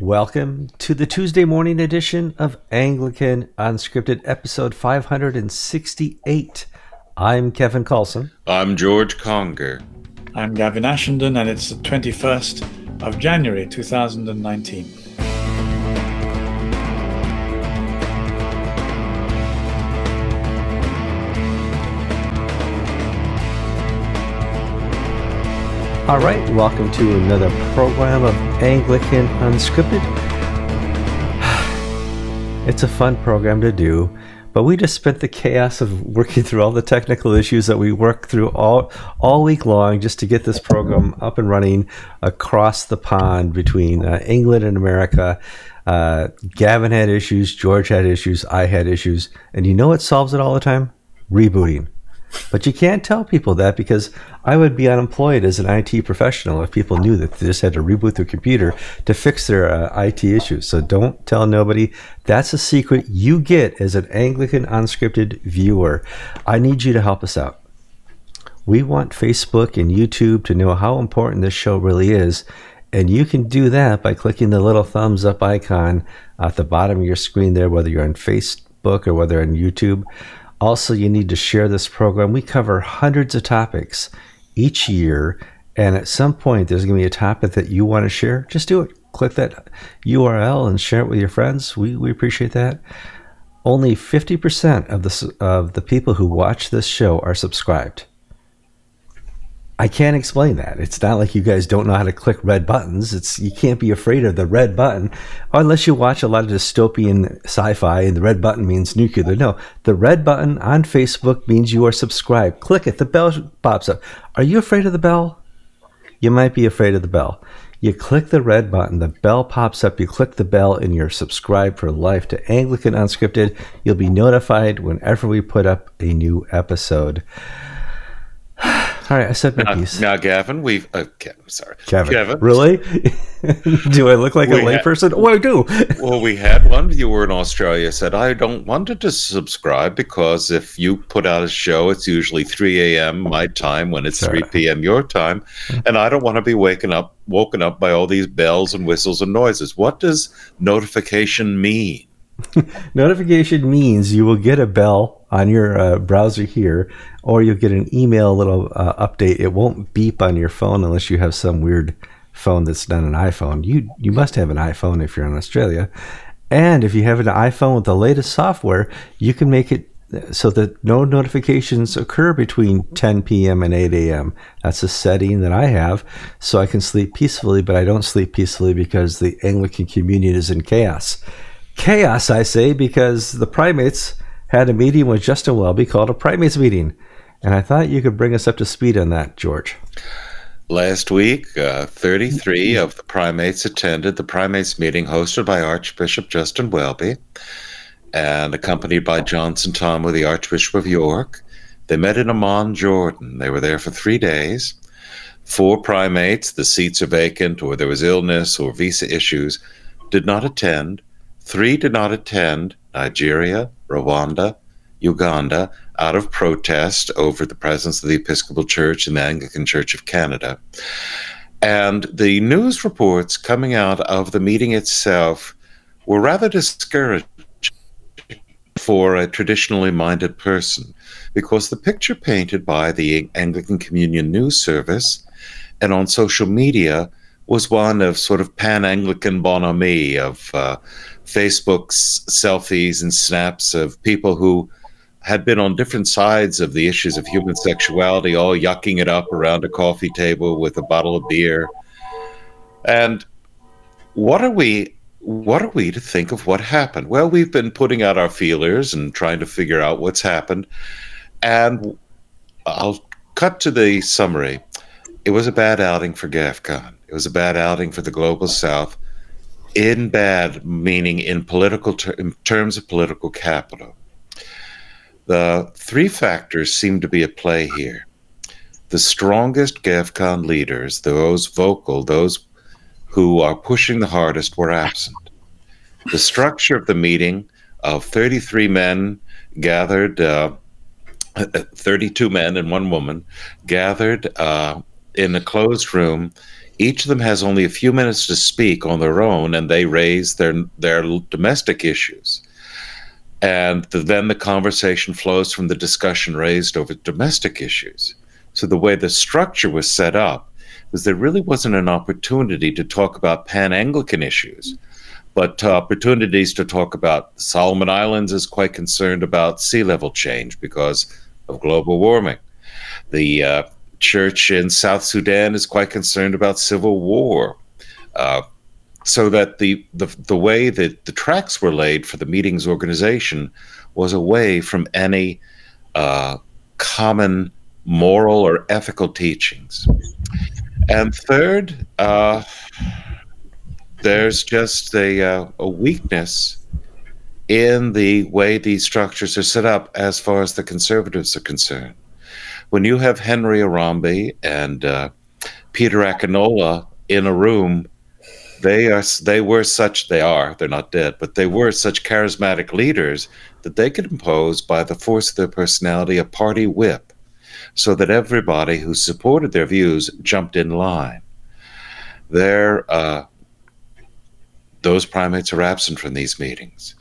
Welcome to the Tuesday morning edition of Anglican Unscripted, episode 568. I'm Kevin Kallsen. I'm George Conger. I'm Gavin Ashenden, and it's the 21st of January 2019. All right, welcome to another program of Anglican Unscripted. It's a fun program to do, but we just spent the chaos of working through all the technical issues that we worked through all week long just to get this program up and running across the pond between England and America. Gavin had issues, George had issues, I had issues, and you know what solves it all the time? Rebooting. But you can't tell people that, because I would be unemployed as an IT professional if people knew that they just had to reboot their computer to fix their IT issues. So don't tell nobody. That's a secret you get as an Anglican Unscripted viewer. I need you to help us out. We want Facebook and YouTube to know how important this show really is. And you can do that by clicking the little thumbs up icon at the bottom of your screen there, whether you're on Facebook or whether on YouTube. Also, you need to share this program. We cover hundreds of topics each year, and at some point there's going to be a topic that you want to share. Just do it. Click that URL and share it with your friends. We appreciate that. Only 50% of the people who watch this show are subscribed. I can't explain that. It's not like you guys don't know how to click red buttons. You can't be afraid of the red button, unless you watch a lot of dystopian sci-fi and the red button means nuclear. No, the red button on Facebook means you are subscribed. Click it. The bell pops up. Are you afraid of the bell? You might be afraid of the bell. You click the red button. The bell pops up. You click the bell and you're subscribed for life to Anglican Unscripted. You'll be notified whenever we put up a new episode. All right, I said my piece. Now, Gavin, we've... Okay, I'm sorry. Kevin. Really? Do I look like a layperson? Oh, I do. Well, we had one viewer in Australia said, I don't want to subscribe because if you put out a show, it's usually 3 a.m. my time when it's 3 p.m. your time, and I don't want to be woken up by all these bells and whistles and noises. What does notification mean? Notification means you will get a bell on your browser here, or you'll get an email little update. It won't beep on your phone unless you have some weird phone that's not an iPhone. You must have an iPhone if you're in Australia. And if you have an iPhone with the latest software, you can make it so that no notifications occur between 10 p.m. and 8 a.m. That's a setting that I have, so I can sleep peacefully, but I don't sleep peacefully because the Anglican Communion is in chaos. Chaos, I say, because the primates had a meeting with Justin Welby called a primates meeting. And I thought you could bring us up to speed on that, George. Last week, 33 of the primates attended the primates meeting hosted by Archbishop Justin Welby and accompanied by John Sentamu, the Archbishop of York. They met in Amman, Jordan. They were there for 3 days. 4 primates, the seats are vacant or there was illness or visa issues, did not attend. 3 did not attend: Nigeria, Rwanda, Uganda, out of protest over the presence of the Episcopal Church and the Anglican Church of Canada. And the news reports coming out of the meeting itself were rather discouraging for a traditionally minded person, because the picture painted by the Anglican Communion News Service and on social media was one of sort of pan-Anglican bonhomie, of Facebook's selfies and snaps of people who had been on different sides of the issues of human sexuality, all yucking it up around a coffee table with a bottle of beer. And what are we to think of what happened? Well, we've been putting out our feelers and trying to figure out what's happened. And I'll cut to the summary. It was a bad outing for GAFCON. It was a bad outing for the Global South. In bad, meaning in political terms of political capital. The 3 factors seem to be at play here. The strongest GAFCON leaders, those vocal, those who are pushing the hardest, were absent. The structure of the meeting of 33 men gathered, 32 men and 1 woman gathered in a closed room Each of them has only a few minutes to speak on their own, and they raise their domestic issues. And then the conversation flows from the discussion raised over domestic issues. So the way the structure was set up was there really wasn't an opportunity to talk about pan-Anglican issues, but opportunities to talk about the Solomon Islands is quite concerned about sea level change because of global warming. The church in South Sudan is quite concerned about civil war. So that the way that the tracks were laid for the meeting's organization was away from any common moral or ethical teachings. And third, there's just a weakness in the way these structures are set up as far as the conservatives are concerned. When you have Henry Arambi and Peter Akinola in a room, they're not dead, but they were such charismatic leaders that they could impose by the force of their personality a party whip so that everybody who supported their views jumped in line. Those primates are absent from these meetings.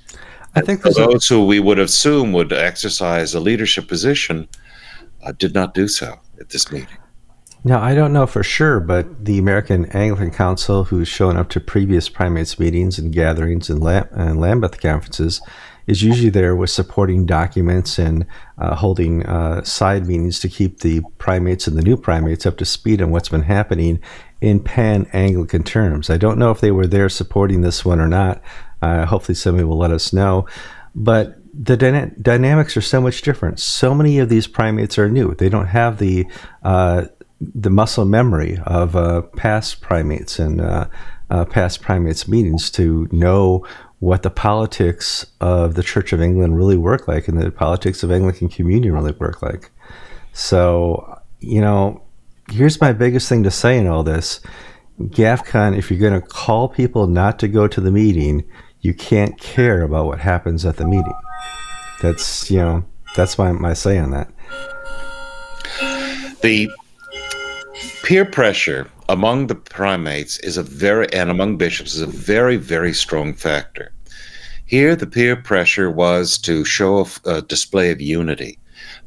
I think those who we would assume would exercise a leadership position did not do so at this meeting. Now, I don't know for sure, but the American Anglican Council, who's shown up to previous primates meetings and gatherings and Lambeth conferences, is usually there with supporting documents and holding side meetings to keep the primates and the new primates up to speed on what's been happening in pan-Anglican terms. I don't know if they were there supporting this one or not. Hopefully somebody will let us know. But the dynamics are so much different. So many of these primates are new. They don't have the muscle memory of past primates and past primates meetings to know what the politics of the Church of England really work like and the politics of Anglican Communion really work like. So, you know, here's my biggest thing to say in all this. GAFCON, if you're going to call people not to go to the meeting, you can't care about what happens at the meeting. That's, you know, that's my say on that. The peer pressure among the primates is among bishops is a very, very strong factor. Here, the peer pressure was to show a display of unity.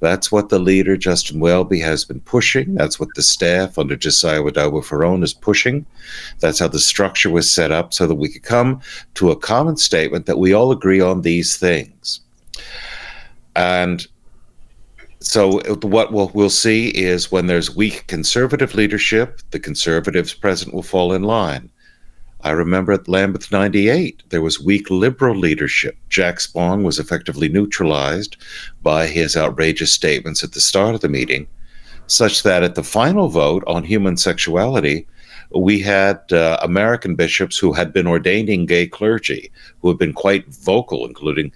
That's what the leader, Justin Welby, has been pushing. That's what the staff under Josiah Wadawa-Faron is pushing. That's how the structure was set up so that we could come to a common statement that we all agree on these things. And so what we'll see is when there's weak conservative leadership, the conservatives present will fall in line. I remember at Lambeth 98, there was weak liberal leadership. Jack Spong was effectively neutralized by his outrageous statements at the start of the meeting, such that at the final vote on human sexuality, we had American bishops who had been ordaining gay clergy, who had been quite vocal, including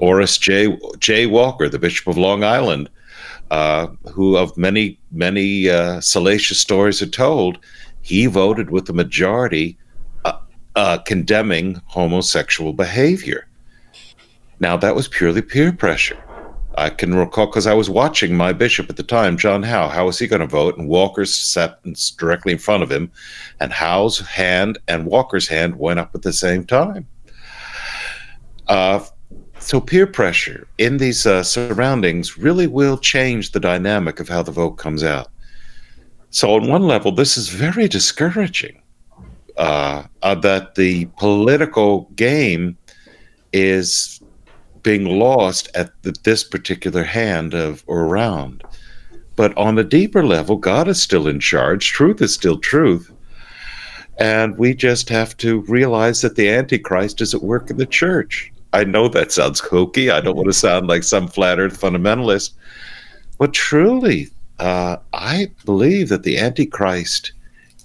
Orris J. Walker, the Bishop of Long Island, who of many salacious stories are told, he voted with the majority condemning homosexual behavior. Now, that was purely peer pressure. I can recall, because I was watching my bishop at the time, John Howe. How was he going to vote? And Walker sat directly in front of him, and Howe's hand and Walker's hand went up at the same time. So peer pressure in these surroundings really will change the dynamic of how the vote comes out. So on one level, this is very discouraging that the political game is being lost at this particular hand or round. But on a deeper level, God is still in charge. Truth is still truth. And we just have to realize that the Antichrist is at work in the church. I know that sounds kooky. I don't want to sound like some flat earth fundamentalist. But truly, I believe that the Antichrist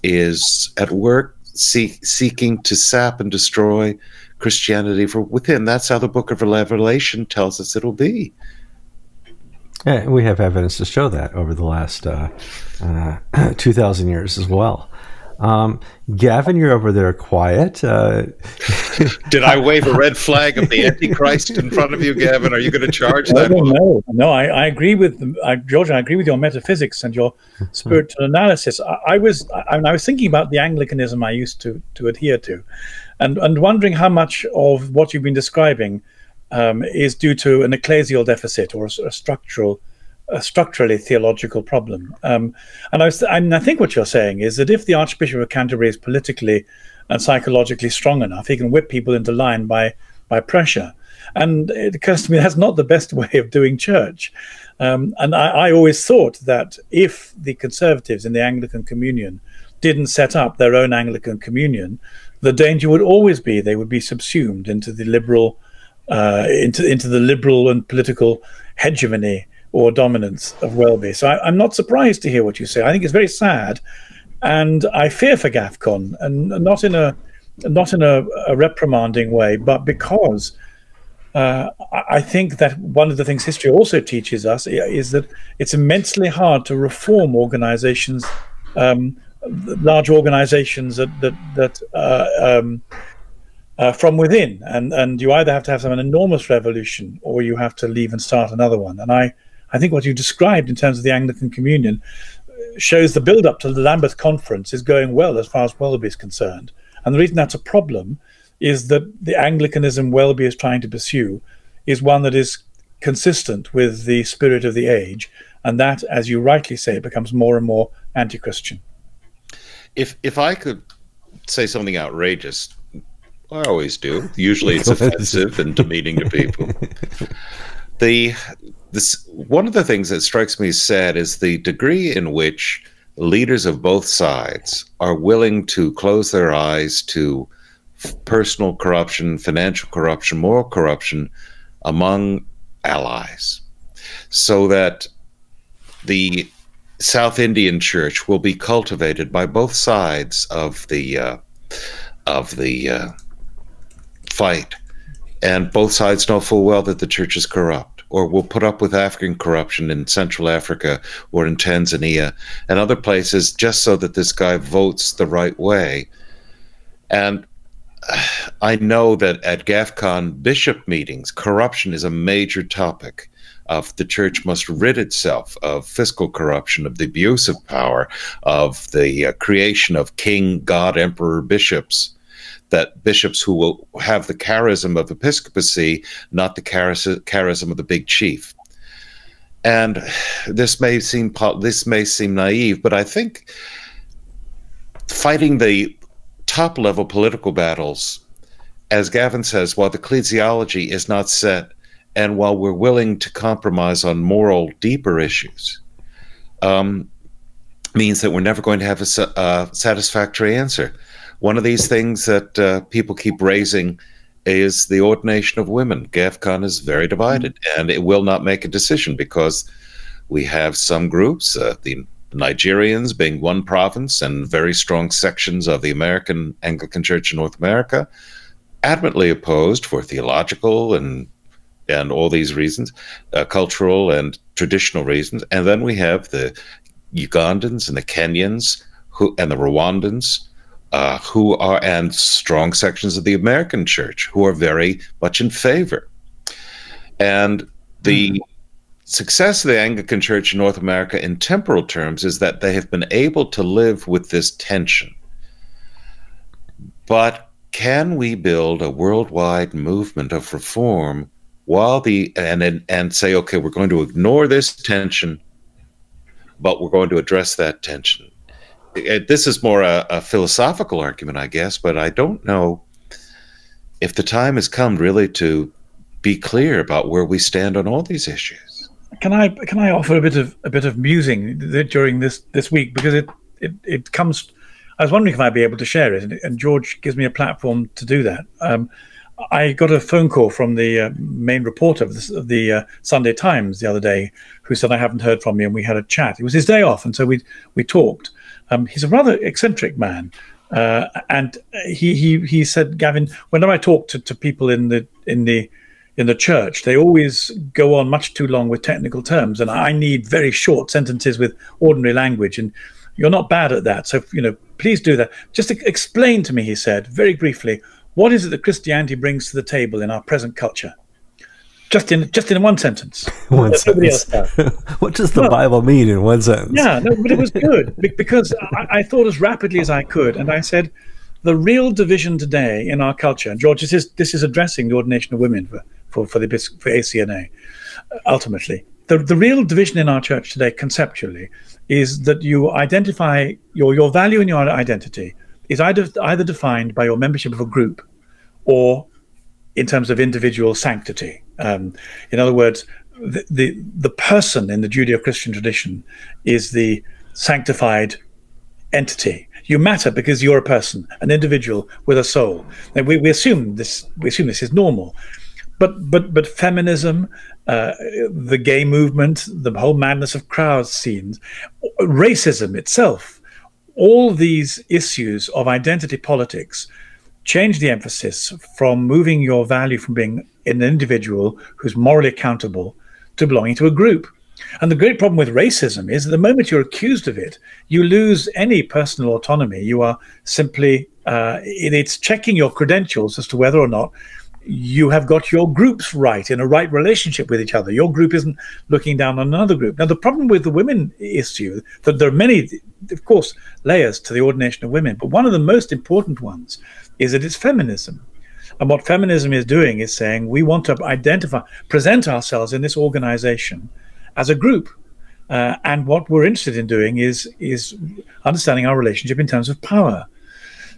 is at work seeking to sap and destroy Christianity from within. That's how the book of Revelation tells us it'll be. Yeah, we have evidence to show that over the last 2,000 years as well. Gavin, you're over there quiet. Did I wave a red flag of the Antichrist in front of you, Gavin? Are you going to charge that? No, no, I agree with George. I agree with your metaphysics and your spiritual analysis. I was thinking about the Anglicanism I used to adhere to, and wondering how much of what you've been describing is due to an ecclesial deficit or a structurally theological problem. I think what you're saying is that if the Archbishop of Canterbury is politically and psychologically strong enough, he can whip people into line by pressure. And it occurs to me that's not the best way of doing church. And I always thought that if the Conservatives in the Anglican Communion didn't set up their own Anglican Communion, the danger would always be they would be subsumed into the liberal and political hegemony or dominance of Welby. So I'm not surprised to hear what you say. I think it's very sad, and I fear for GAFCON, and not in a reprimanding way, but because I think that one of the things history also teaches us is that it's immensely hard to reform organizations, large organizations that from within, and you either have to have some enormous revolution or you have to leave and start another one. And I think what you described in terms of the Anglican Communion shows the build-up to the Lambeth Conference is going well as far as Welby is concerned. And the reason that's a problem is that the Anglicanism Welby is trying to pursue is one that is consistent with the spirit of the age. And that, as you rightly say, becomes more and more anti-Christian. If I could say something outrageous, I always do. Usually it's offensive and demeaning to people. One of the things that strikes me as sad is the degree in which leaders of both sides are willing to close their eyes to personal corruption, financial corruption, moral corruption among allies, so that the South Indian Church will be cultivated by both sides of the fight, and both sides know full well that the church is corrupt, or will put up with African corruption in Central Africa or in Tanzania and other places just so that this guy votes the right way. And I know that at GAFCON bishop meetings, corruption is a major topic. Of the church must rid itself of fiscal corruption, of the abuse of power, of the creation of king, god, emperor, bishops, that bishops who will have the charism of episcopacy, not the charism of the big chief. And this may seem naive, but I think fighting the top-level political battles, as Gavin says, while the ecclesiology is not set, and while we're willing to compromise on moral, deeper issues, means that we're never going to have a satisfactory answer. One of these things that people keep raising is the ordination of women. GAFCON is very divided, and it will not make a decision because we have some groups, the Nigerians being one province and very strong sections of the American Anglican Church in North America, adamantly opposed for theological and all these reasons, cultural and traditional reasons. And then we have the Ugandans and the Kenyans and the Rwandans, and strong sections of the American church who are very much in favor. And the success of the Anglican Church in North America in temporal terms is that they have been able to live with this tension. But can we build a worldwide movement of reform while and say, okay, we're going to ignore this tension, but we're going to address that tension? This is more a philosophical argument, I guess, but I don't know if the time has come really to be clear about where we stand on all these issues. Can I offer a bit of musing during this week, because it comes? I was wondering if I'd be able to share it, and George gives me a platform to do that. I got a phone call from the main reporter of the Sunday Times the other day, who said, "I haven't heard from you," and we had a chat. It was his day off, and so we talked. He's a rather eccentric man, and he said, "Gavin, whenever I talk to people in the church, they always go on much too long with technical terms, and I need very short sentences with ordinary language. And you're not bad at that, so you know, please do that. Just explain to me, he said, very briefly, what is it that Christianity brings to the table in our present culture? Just in one sentence. One sentence. What does the Bible mean in one sentence? Yeah, no, but it was good because I thought as rapidly as I could, and I said, the real division today in our culture, and George, this is addressing the ordination of women for ACNA, ultimately. The real division in our church today, conceptually, is that you identify your value and your identity is either defined by your membership of a group or in terms of individual sanctity. In other words, the person in the Judeo-Christian tradition is the sanctified entity. You matter because you're a person, an individual with a soul. And we assume this is normal. But feminism, the gay movement, the whole madness of crowd scenes, racism itself, all these issues of identity politics change the emphasis from moving your value from being an individual who's morally accountable to belonging to a group. And the great problem with racism is that the moment you're accused of it, you lose any personal autonomy. You are simply, it's checking your credentials as to whether or not you have got your groups right, in a right relationship with each other. Your group isn't looking down on another group. Now, the problem with the women issue, that there are many, of course, layers to the ordination of women, but one of the most important ones is that it's feminism. And what feminism is doing is saying we want to identify, present ourselves in this organization as a group. And what we're interested in doing is understanding our relationship in terms of power.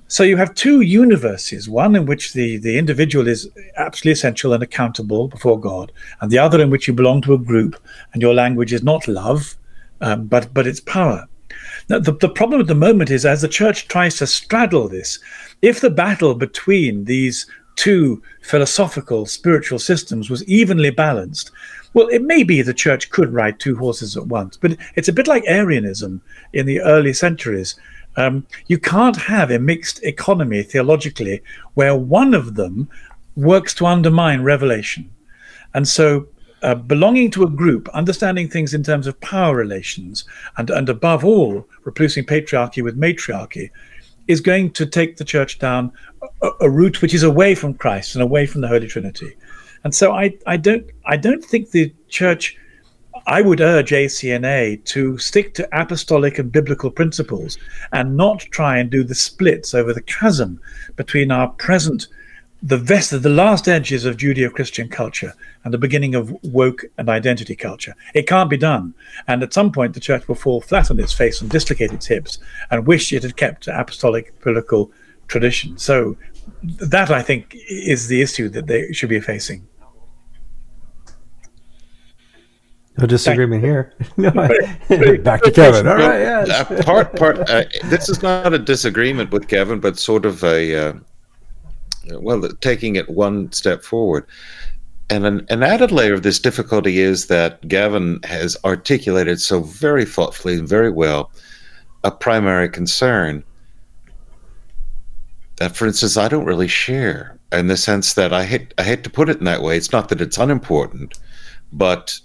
So you have two universes, one in which the individual is absolutely essential and accountable before God, and the other in which you belong to a group and your language is not love, but it's power. Now, the problem at the moment is, as the church tries to straddle this, if the battle between these two philosophical spiritual systems was evenly balanced, well, it may be the church could ride two horses at once, but it's a bit like Arianism in the early centuries. You can't have a mixed economy theologically where one of them works to undermine revelation. And so belonging to a group, understanding things in terms of power relations, and above all, replacing patriarchy with matriarchy, is going to take the church down a route which is away from Christ and away from the Holy Trinity. And so I don't think the church... I would urge ACNA to stick to apostolic and biblical principles and not try and do the splits over the chasm between our present, the last edges of Judeo-Christian culture and the beginning of woke and identity culture. It can't be done. And at some point, the church will fall flat on its face and dislocate its hips and wish it had kept to apostolic biblical tradition. So that, I think, is the issue that they should be facing. No disagreement here. No, back to Kevin. All right. Yeah. This is not a disagreement with Kevin, but sort of a well, taking it one step forward. And an added layer of this difficulty is that Gavin has articulated so very thoughtfully and very well a primary concern that, for instance, I don't really share, in the sense that I hate to put it in that way. It's not that it's unimportant, but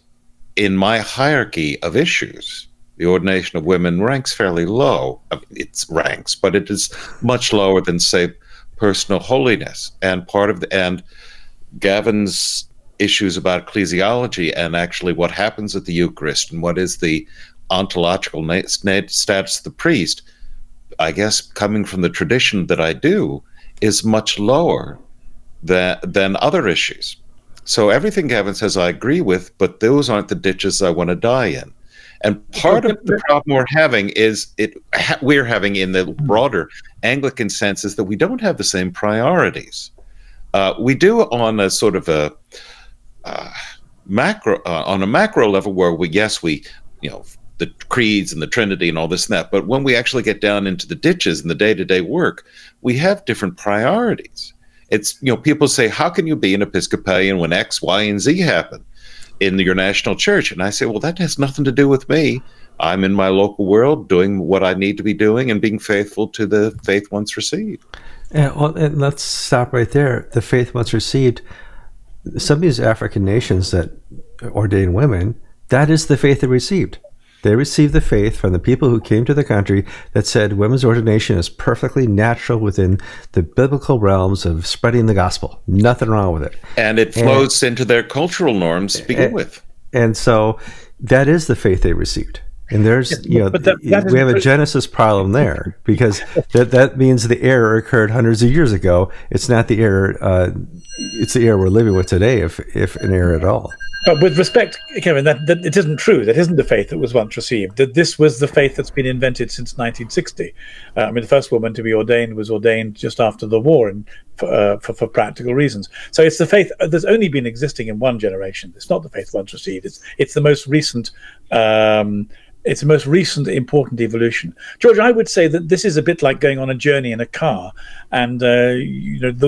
in my hierarchy of issues, the ordination of women ranks fairly low. I mean, it ranks, but it is much lower than, say, personal holiness. And part of Gavin's issues about ecclesiology and actually what happens at the Eucharist and what is the ontological status of the priest, I guess, coming from the tradition that I do, is much lower than other issues. So everything Gavin says I agree with, but those aren't the ditches I want to die in. And part of the problem we're having is we're having in the broader Anglican sense is that we don't have the same priorities. We do on a sort of a macro level where we, you know, the creeds and the Trinity and all this and that. But when we actually get down into the ditches and the day-to-day work, we have different priorities. It's, you know, people say, how can you be an Episcopalian when X, Y, and Z happen in your national church? And I say, well, that has nothing to do with me. I'm in my local world doing what I need to be doing and being faithful to the faith once received. Yeah, well, and let's stop right there. The faith once received. Some of these African nations that ordain women, that is the faith they received. They received the faith from the people who came to the country that said women's ordination is perfectly natural within the biblical realms of spreading the gospel. Nothing wrong with it. And it flows into their cultural norms to begin with. And so that is the faith they received. And there's, you know, we have a Genesis problem there, because that means the error occurred hundreds of years ago. It's not the error, it's the error we're living with today, if an error at all. But with respect, Kevin, that it isn't true. That isn't the faith that was once received. That this was the faith that's been invented since 1960. I mean, the first woman to be ordained was ordained just after the war, and for practical reasons. So it's the faith that's only been existing in one generation. It's not the faith once received. It's the most recent. It's the most recent important evolution. George, I would say that this is a bit like going on a journey in a car, and you know,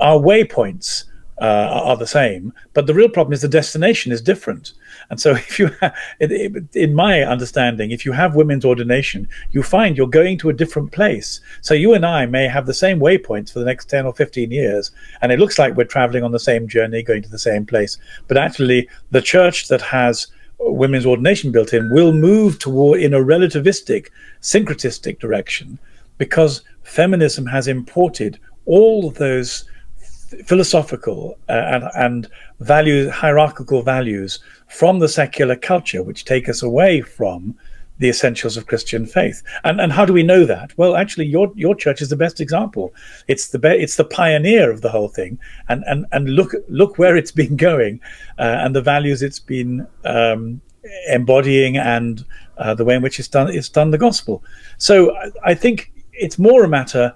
our waypoints are the same, but the real problem is the destination is different. And so if you have, in my understanding, if you have women's ordination, you find you're going to a different place. So you and I may have the same waypoints for the next 10 or 15 years, and it looks like we're traveling on the same journey, going to the same place. But actually, the church that has women's ordination built in will move toward in a relativistic, syncretistic direction, because feminism has imported all of those philosophical and values, hierarchical values from the secular culture, which take us away from the essentials of Christian faith. And how do we know that? Well, actually, your church is the best example. It's the pioneer of the whole thing. And look where it's been going, and the values it's been embodying, and the way in which it's done the gospel. So I think it's more a matter.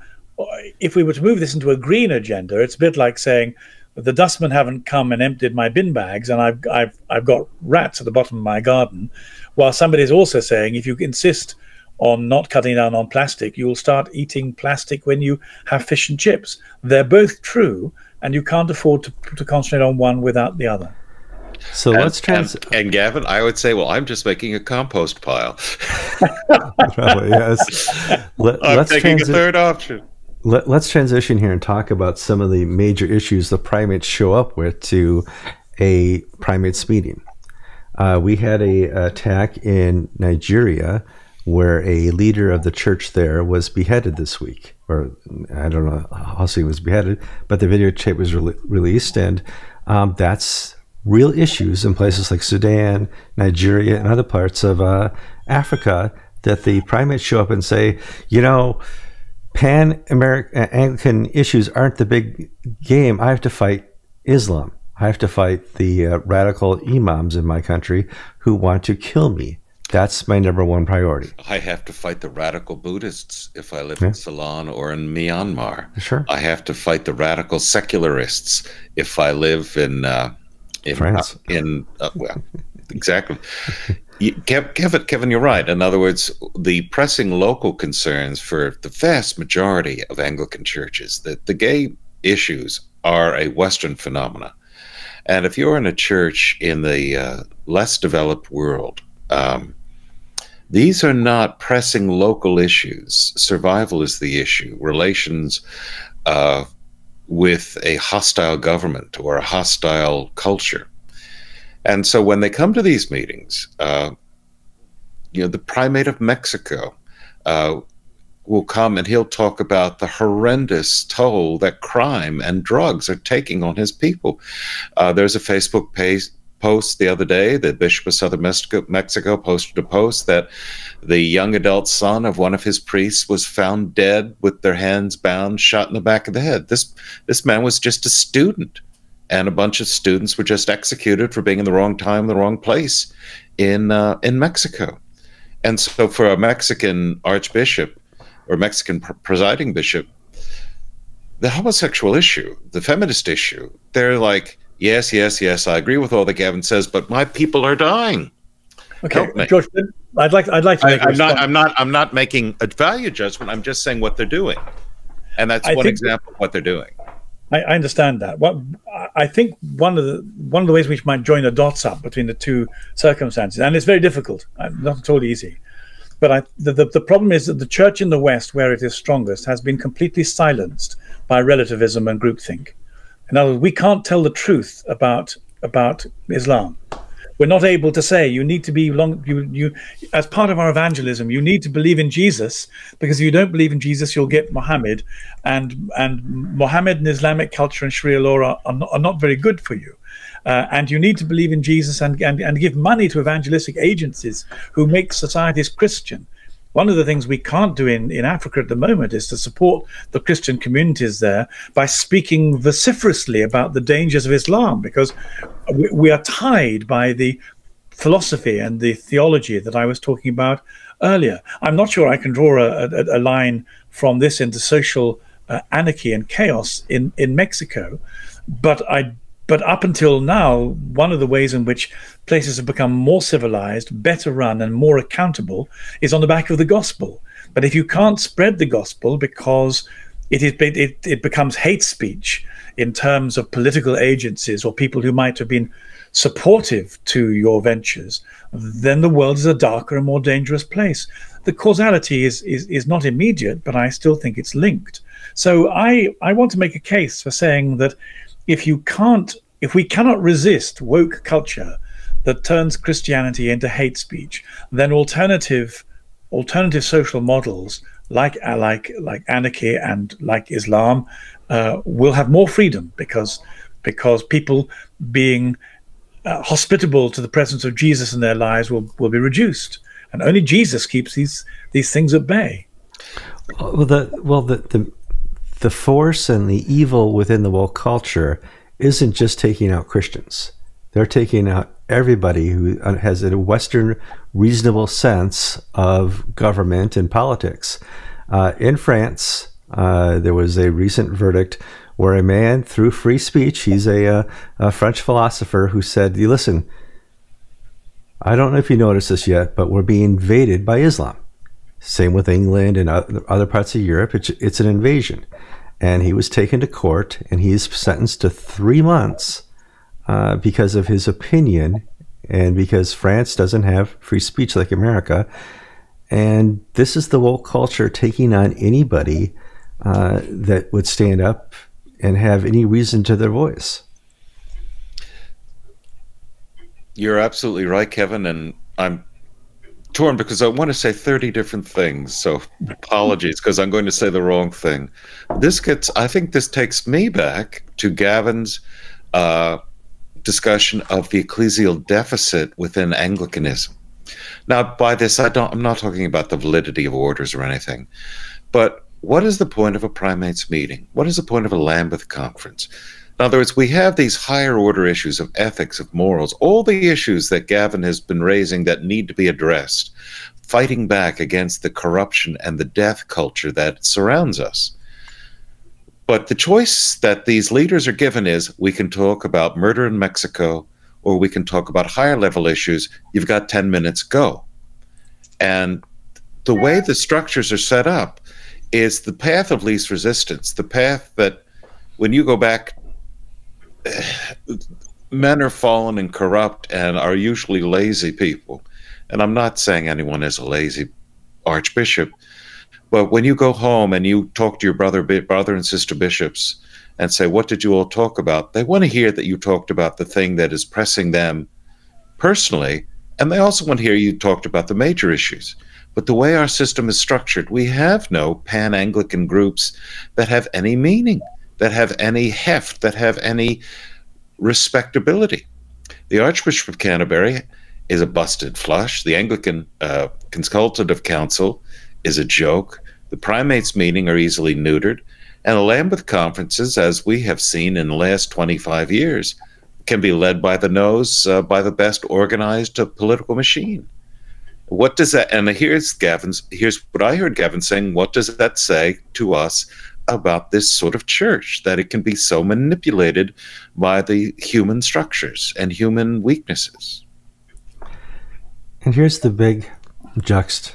If we were to move this into a green agenda, it's a bit like saying the dustmen haven't come and emptied my bin bags, and I've got rats at the bottom of my garden, while somebody's also saying if you insist on not cutting down on plastic, you'll start eating plastic when you have fish and chips. They're both true, and you can't afford to concentrate on one without the other. So let's try. And Gavin, I would say, well, I'm just making a compost pile. Probably, yes. Let's taking a third option. Let's transition here and talk about some of the major issues the primates show up with to a primates meeting. We had an attack in Nigeria where a leader of the church there was beheaded this week. Or I don't know how soon he was beheaded, but the videotape was released, and that's real issues in places like Sudan, Nigeria, and other parts of Africa, that the primates show up and say, you know, Pan-American Anglican issues aren't the big game. I have to fight Islam. I have to fight the radical imams in my country who want to kill me. That's my #1 priority. I have to fight the radical Buddhists if I live in Ceylon or in Myanmar. Sure. I have to fight the radical secularists if I live in France. Well, exactly. Kevin, you're right. In other words, the pressing local concerns for the vast majority of Anglican churches, that the gay issues are a Western phenomena. And if you're in a church in the less developed world, these are not pressing local issues. Survival is the issue. Relations with a hostile government or a hostile culture. And so when they come to these meetings, you know, the primate of Mexico will come and he'll talk about the horrendous toll that crime and drugs are taking on his people. There's a Facebook page post the other day. The Bishop of Southern Mexico posted a post that the young adult son of one of his priests was found dead with their hands bound, shot in the back of the head. This man was just a student. And a bunch of students were just executed for being in the wrong time, the wrong place in Mexico. And so for a Mexican archbishop or Mexican presiding bishop, the homosexual issue, the feminist issue, they're like, yes, yes, yes, I agree with all that Gavin says, but my people are dying. Okay, George, I'd like to make a response. I'm not making a value judgment. I'm just saying what they're doing. And that's one example of what they're doing. I understand that. Well, I think one of the ways we might join the dots up between the two circumstances, and it's very difficult, not at all easy, but the problem is that the church in the West, where it is strongest, has been completely silenced by relativism and groupthink. In other words, we can't tell the truth about Islam. We're not able to say you need to be as part of our evangelism, you need to believe in Jesus, because if you don't believe in Jesus, you'll get Mohammed, and Mohammed and Islamic culture and Sharia law are not very good for you. And you need to believe in Jesus and give money to evangelistic agencies who make societies Christian. One of the things we can't do in Africa at the moment is to support the Christian communities there by speaking vociferously about the dangers of Islam, because we are tied by the philosophy and the theology that I was talking about earlier. I'm not sure I can draw a line from this into social anarchy and chaos in Mexico, but up until now, one of the ways in which places have become more civilized, better run, and more accountable is on the back of the gospel. But if you can't spread the gospel because it becomes hate speech in terms of political agencies or people who might have been supportive to your ventures, then the world is a darker and more dangerous place. The causality is not immediate, but I still think it's linked. So I want to make a case for saying that if we cannot resist woke culture that turns Christianity into hate speech, then alternative social models like anarchy and like Islam will have more freedom, because people being hospitable to the presence of Jesus in their lives will be reduced, and only Jesus keeps these things at bay. The force and the evil within the woke culture isn't just taking out Christians. They're taking out everybody who has a Western reasonable sense of government and politics. In France, there was a recent verdict where a man, through free speech, he's a French philosopher, who said, listen, I don't know if you noticed this yet, but we're being invaded by Islam. Same with England and other parts of Europe. It's an invasion. And he was taken to court, and he is sentenced to 3 months because of his opinion, and because France doesn't have free speech like America. And this is the woke culture taking on anybody that would stand up and have any reason to their voice. You're absolutely right, Kevin, and I'm torn because I want to say 30 different things, so apologies because I'm going to say the wrong thing. I think this takes me back to Gavin's discussion of the ecclesial deficit within Anglicanism. Now, by this, I'm not talking about the validity of orders or anything, but what is the point of a primates meeting? What is the point of a Lambeth conference? In other words, we have these higher order issues of ethics, of morals, all the issues that Gavin has been raising that need to be addressed, fighting back against the corruption and the death culture that surrounds us. But the choice that these leaders are given is, we can talk about murder in Mexico, or we can talk about higher level issues. You've got 10 minutes, go. And the way the structures are set up is the path of least resistance, the path that when you go back, men are fallen and corrupt and are usually lazy people. And I'm not saying anyone is a lazy archbishop, but when you go home and you talk to your brother and sister bishops and say, what did you all talk about? They want to hear that you talked about the thing that is pressing them personally, and they also want to hear you talked about the major issues. But the way our system is structured, we have no pan-Anglican groups that have any meaning, that have any heft, that have any respectability. The Archbishop of Canterbury is a busted flush. The Anglican Consultative Council is a joke. The primates meeting are easily neutered. And the Lambeth conferences, as we have seen in the last 25 years, can be led by the nose by the best organized political machine. What does that, and here's what I heard Gavin saying, what does that say to us about this sort of church, that it can be so manipulated by the human structures and human weaknesses? And here's the big juxt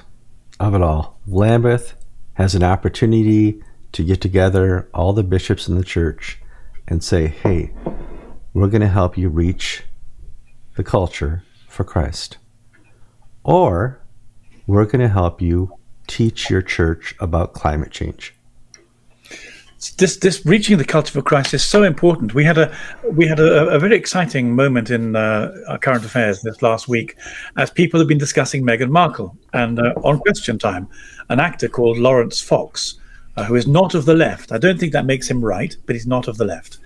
of it all. Lambeth has an opportunity to get together all the bishops in the church and say, hey, we're going to help you reach the culture for Christ, or we're going to help you teach your church about climate change. This reaching the culture for Christ is so important. We had a very exciting moment in our current affairs this last week, as people have been discussing Meghan Markle, and on Question Time, an actor called Lawrence Fox, who is not of the left. I don't think that makes him right, but he's not of the left.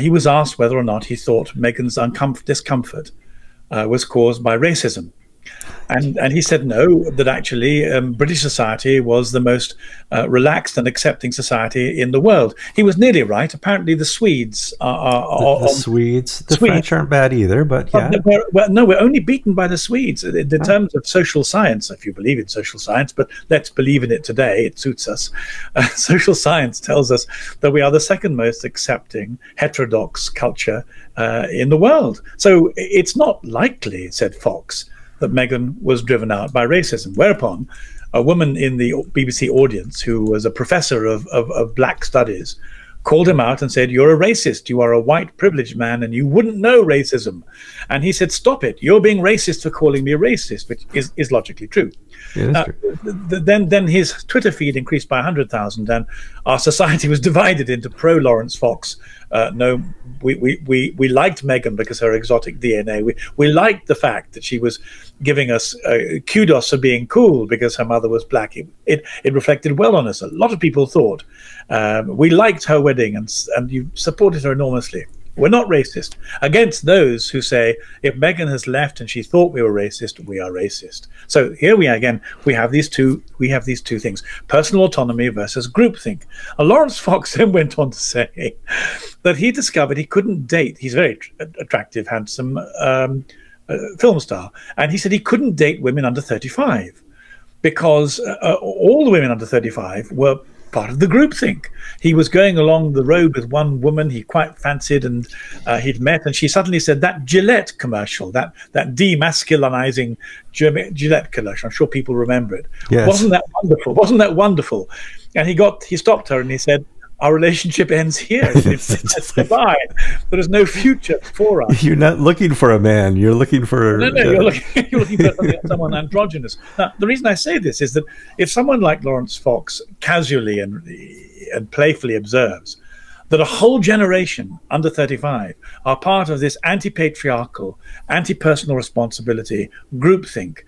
He was asked whether or not he thought Meghan's discomfort was caused by racism. And he said no, that actually British society was the most relaxed and accepting society in the world. He was nearly right. Apparently the Swedes are the Swedes. French aren't bad either, but yeah. We're only beaten by the Swedes in terms of social science, if you believe in social science, but let's believe in it today, it suits us. Social science tells us that we are the second most accepting heterodox culture in the world. So it's not likely, said Fox, that Meghan was driven out by racism, whereupon a woman in the BBC audience who was a professor of black studies called him out and said, "You're a racist, you are a white privileged man and you wouldn't know racism." And he said, "Stop it, you're being racist for calling me a racist," which is logically true. Yeah, that's true. Then his Twitter feed increased by 100,000 and our society was divided into pro Lawrence Fox. No, we liked Meghan because her exotic DNA. We liked the fact that she was giving us kudos for being cool because her mother was black. It reflected well on us. A lot of people thought we liked her wedding, and you supported her enormously. We're not racist. Against those who say, if Meghan has left and she thought we were racist, we are racist. So here we are again. We have these two things: personal autonomy versus groupthink. And Lawrence Fox then went on to say that he discovered he couldn't date. He's a very attractive, handsome film star, and he said he couldn't date women under 35 because all the women under 35 were part of the groupthink. He was going along the road with one woman he quite fancied, and he'd met, and she suddenly said that Gillette commercial, that demasculinizing Gillette commercial. I'm sure people remember it. Yes. Wasn't that wonderful? Wasn't that wonderful? And he stopped her and he said, "Our relationship ends here. It's goodbye. There is no future for us. You're not looking for a man. You're looking for you're looking for someone androgynous." Now, the reason I say this is that if someone like Lawrence Fox casually and playfully observes that a whole generation under 35 are part of this anti-patriarchal, anti-personal responsibility groupthink,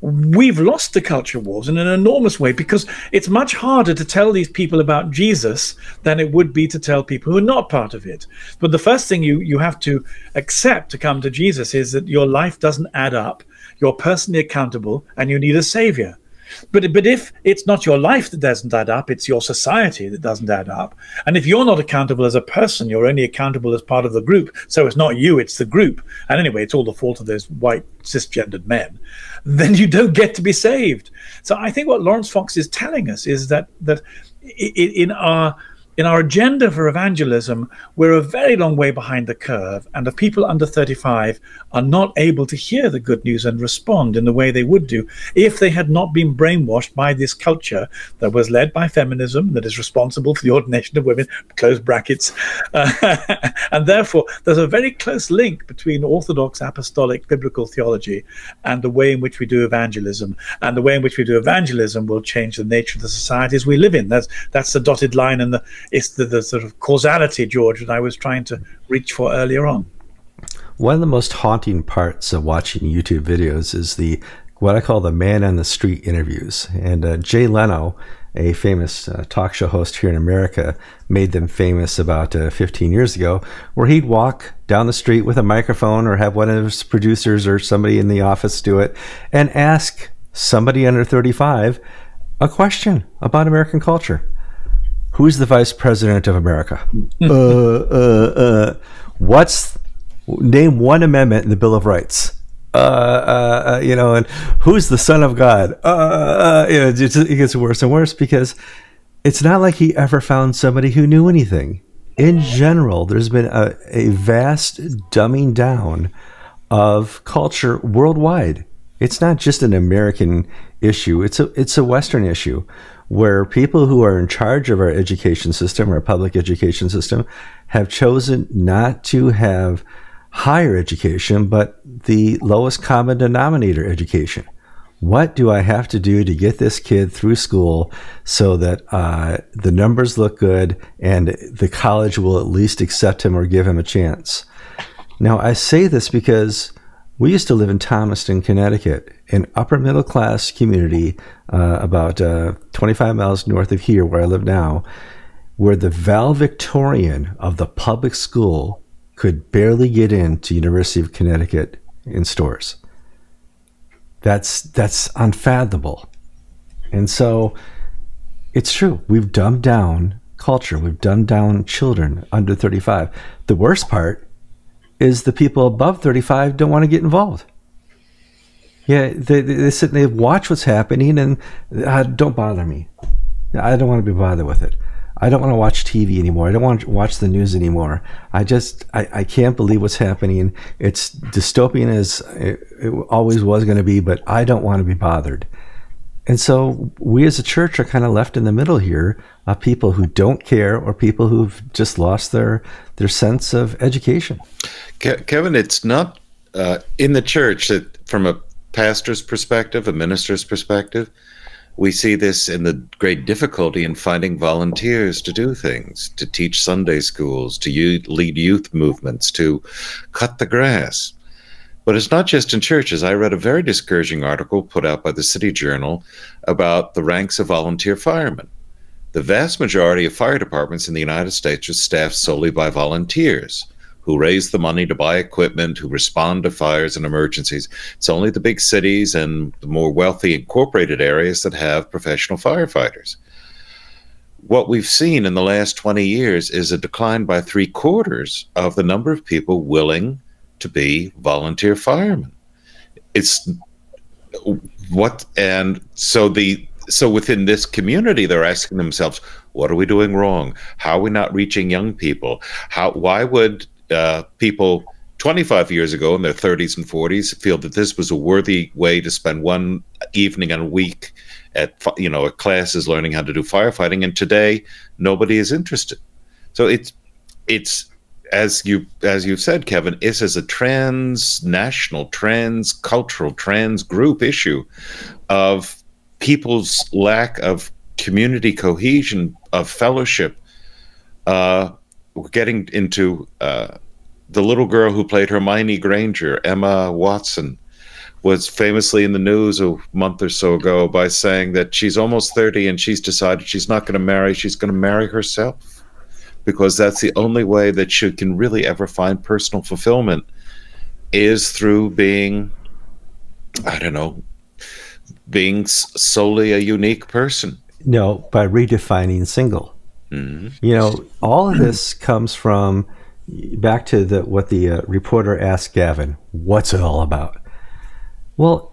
we've lost the culture wars in an enormous way, because it's much harder to tell these people about Jesus than it would be to tell people who are not part of it. But the first thing you have to accept to come to Jesus is that your life doesn't add up, you're personally accountable, and you need a savior. But if it's not your life that doesn't add up, it's your society that doesn't add up. And if you're not accountable as a person, you're only accountable as part of the group. So it's not you, it's the group. And anyway, it's all the fault of those white cisgendered men. Then you don't get to be saved. So I think what Lawrence Fox is telling us is that in our agenda for evangelism, we're a very long way behind the curve, and the people under 35 are not able to hear the good news and respond in the way they would do if they had not been brainwashed by this culture that was led by feminism, that is responsible for the ordination of women, close brackets. And therefore, there's a very close link between orthodox apostolic biblical theology and the way in which we do evangelism. And the way in which we do evangelism will change the nature of the societies we live in. That's the dotted line, and it's the sort of causality, George, that I was trying to reach for earlier on. One of the most haunting parts of watching YouTube videos is what I call the man on the street interviews. And Jay Leno, a famous talk show host here in America, made them famous about 15 years ago, where he'd walk down the street with a microphone or have one of his producers or somebody in the office do it and ask somebody under 35 a question about American culture. Who's the vice president of America? Name one amendment in the Bill of Rights. You know, and who's the son of God? You know, it gets worse and worse, because it's not like he ever found somebody who knew anything. In general, there's been a vast dumbing down of culture worldwide. It's not just an American issue. It's a Western issue, where people who are in charge of our education system, our public education system, have chosen not to have higher education, but the lowest common denominator education. what do I have to do to get this kid through school so that the numbers look good and the college will at least accept him or give him a chance? Now, I say this because we used to live in Thomaston, Connecticut, an upper middle class community about 25 miles north of here where I live now, where the valedictorian of the public school could barely get into University of Connecticut in stores. That's unfathomable. And so it's true. We've dumbed down culture. We've dumbed down children under 35. The worst part is the people above 35 don't want to get involved. Yeah, they sit and they watch what's happening and don't bother me. I don't want to be bothered with it. I don't want to watch TV anymore. I don't want to watch the news anymore. I can't believe what's happening. It's dystopian as it always was going to be, but I don't want to be bothered. And so we as a church are kind of left in the middle here of people who don't care or people who've just lost their sense of education. Kevin, it's not in the church that from a pastor's perspective, a minister's perspective, we see this in the great difficulty in finding volunteers to do things, to teach Sunday schools, to lead youth movements, to cut the grass. But it's not just in churches. I read a very discouraging article put out by the City Journal about the ranks of volunteer firemen. The vast majority of fire departments in the United States are staffed solely by volunteers who raise the money to buy equipment, who respond to fires and emergencies. It's only the big cities and the more wealthy incorporated areas that have professional firefighters. What we've seen in the last 20 years is a decline by 3/4 of the number of people willing to be volunteer firemen. So within this community, they're asking themselves, what are we doing wrong? How are we not reaching young people? Why would people 25 years ago in their 30s and 40s feel that this was a worthy way to spend one evening and a week at classes learning how to do firefighting, and today nobody is interested? So it's as you've said, Kevin, it's as a transnational, transcultural, transgroup issue of people's lack of community cohesion, of fellowship. We're getting into the little girl who played Hermione Granger, Emma Watson, was famously in the news a month or so ago by saying that she's almost 30 and she's decided she's not going to marry, she's going to marry herself, because that's the only way that she can really ever find personal fulfillment, is through being, I don't know, being solely a unique person. No, by redefining single. You know, all of this comes from back to what the reporter asked Gavin, what's it all about? Well,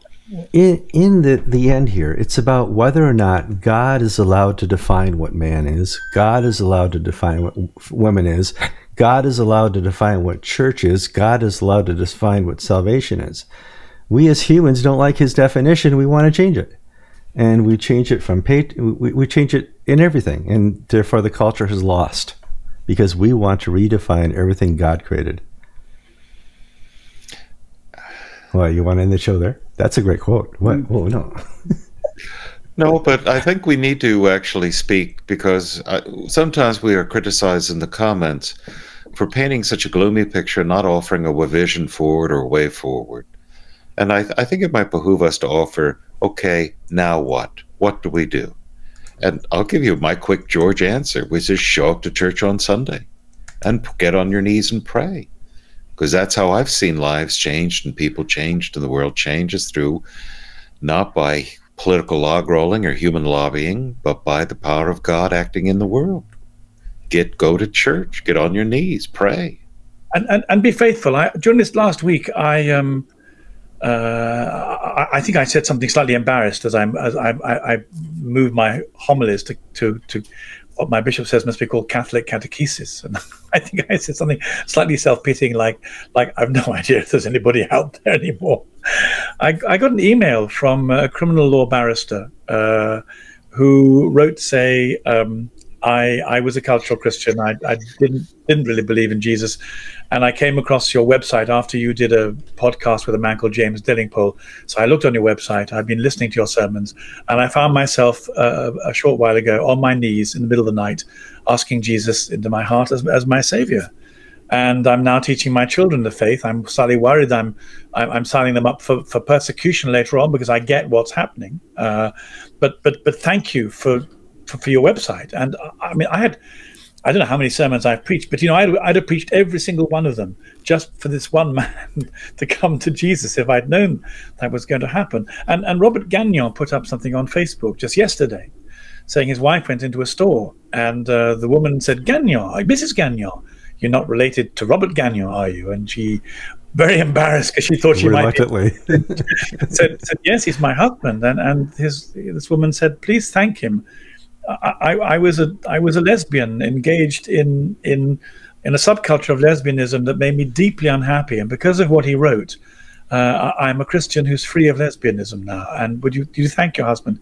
in the end here, it's about whether or not God is allowed to define what man is. God is allowed to define what woman is. God is allowed to define what church is. God is allowed to define what salvation is. We as humans don't like his definition. We want to change it. And we change it from we change it in everything, and therefore the culture has lost because we want to redefine everything God created. Well, you want to end the show there? That's a great quote. What? Oh no. No, but I think we need to actually speak, because sometimes we are criticized in the comments for painting such a gloomy picture, not offering a vision forward or a way forward. And I think it might behoove us to offer, okay, now what? What do we do? And I'll give you my quick George answer, which is show up to church on Sunday and get on your knees and pray. Because that's how I've seen lives changed and people changed and the world changes, through not by political log rolling or human lobbying, but by the power of God acting in the world. Go to church, get on your knees, pray. And be faithful. During this last week, I think I said something slightly embarrassed as I moved my homilies to what my bishop says must be called Catholic catechesis, and I think I said something slightly self-pitying, like I've no idea if there's anybody out there anymore. I got an email from a criminal law barrister who wrote, say, I was a cultural Christian. I didn't really believe in Jesus, and I came across your website after you did a podcast with a man called James Dillingpole. So I looked on your website. I've been listening to your sermons, and I found myself a short while ago on my knees in the middle of the night, asking Jesus into my heart as my Savior. And I'm now teaching my children the faith. I'm slightly worried I'm signing them up for persecution later on, because I get what's happening. But thank you for your website. And I mean, I don't know how many sermons I've preached, but you know, I'd have preached every single one of them just for this one man to come to Jesus if I'd known that was going to happen. And Robert Gagnon put up something on Facebook just yesterday, saying his wife went into a store and the woman said, "Gagnon, Mrs. Gagnon, you're not related to Robert Gagnon, are you?" And she, very embarrassed because she thought she might be, said, "Yes, he's my husband." And this woman said, "Please thank him. I was a lesbian engaged in a subculture of lesbianism that made me deeply unhappy, and because of what he wrote, I'm a Christian who's free of lesbianism now. And do you thank your husband?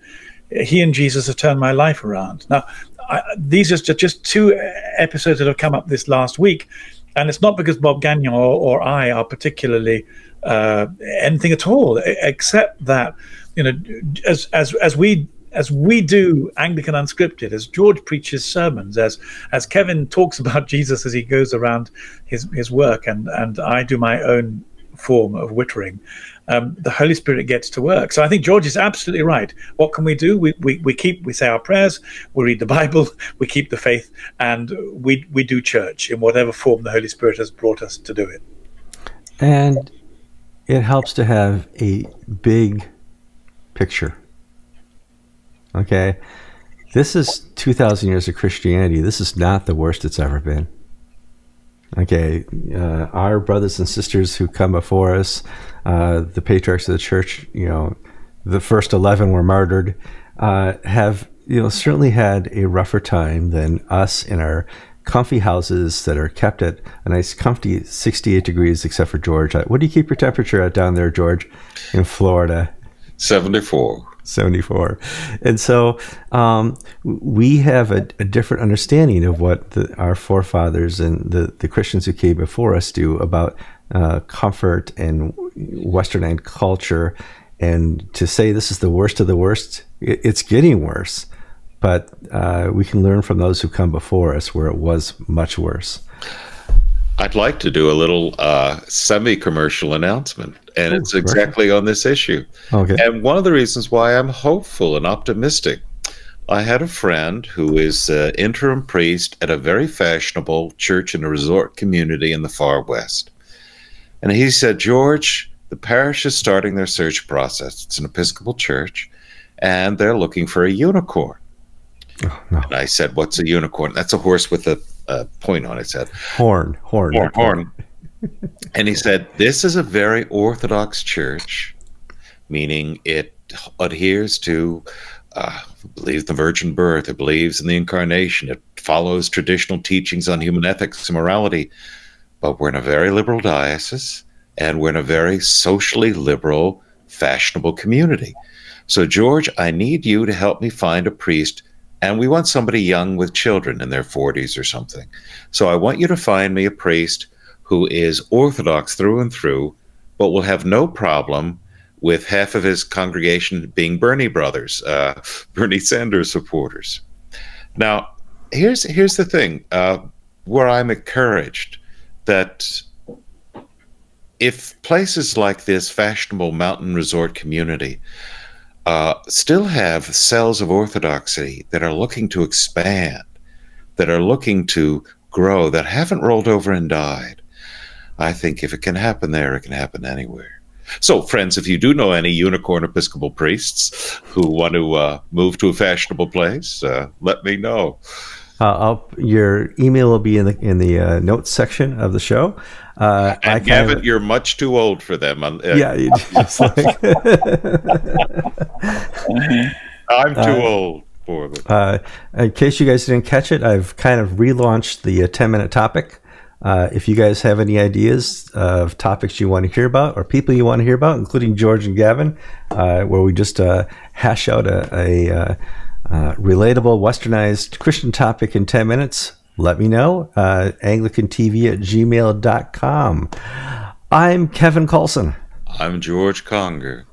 He and Jesus have turned my life around." Now, these are just two episodes that have come up this last week, and it's not because Bob Gagnon or I are particularly anything at all, except that, you know, as we do Anglican Unscripted, as George preaches sermons, as Kevin talks about Jesus as he goes around his work, and I do my own form of wittering, the Holy Spirit gets to work. So I think George is absolutely right. What can we do? We say our prayers, we read the Bible, we keep the faith, and we do church in whatever form the Holy Spirit has brought us to do it. And it helps to have a big picture. Okay, this is 2,000 years of Christianity. This is not the worst it's ever been. Okay, our brothers and sisters who come before us, the patriarchs of the church, you know, the first 11 were martyred, have, you know, certainly had a rougher time than us in our comfy houses that are kept at a nice comfy 68 degrees, except for George. What do you keep your temperature at down there, George, in Florida? 74. 74. And so we have a different understanding of what our forefathers and the Christians who came before us do about comfort and Westernized culture. And to say this is the worst of the worst, it's getting worse. But we can learn from those who come before us where it was much worse. I'd like to do a little semi-commercial announcement, and it's exactly on this issue. Okay. And one of the reasons why I'm hopeful and optimistic, I had a friend who is an interim priest at a very fashionable church in a resort community in the far west. And he said, "George, the parish is starting their search process. It's an Episcopal church, and they're looking for a unicorn." Oh, no. And I said, "What's a unicorn?" That's a horse with a point on its head. Horn. And he said, "This is a very Orthodox church," meaning it adheres to, believes the virgin birth, it believes in the incarnation, it follows traditional teachings on human ethics and morality. But we're in a very liberal diocese, and we're in a very socially liberal, fashionable community. So, George, I need you to help me find a priest. And we want somebody young with children in their 40s or something. So I want you to find me a priest who is Orthodox through and through, but will have no problem with half of his congregation being Bernie brothers, Bernie Sanders supporters." Now, here's the thing, where I'm encouraged that if places like this fashionable mountain resort community still have cells of orthodoxy that are looking to expand, that are looking to grow, that haven't rolled over and died, I think if it can happen there, it can happen anywhere. So, friends, if you do know any unicorn Episcopal priests who want to move to a fashionable place, let me know. Your email will be in the notes section of the show. And Gavin, you're much too old for them. Yeah, it's like I'm too old for them. In case you guys didn't catch it, I've kind of relaunched the 10-minute topic. If you guys have any ideas of topics you want to hear about or people you want to hear about, including George and Gavin, where we just hash out a relatable, westernized Christian topic in 10 minutes, let me know. AnglicanTV@gmail.com. I'm Kevin Kallsen. I'm George Conger.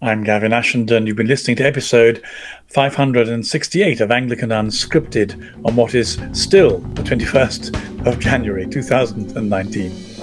I'm Gavin Ashenden. You've been listening to episode 568 of Anglican Unscripted on what is still the 21st of January 2019.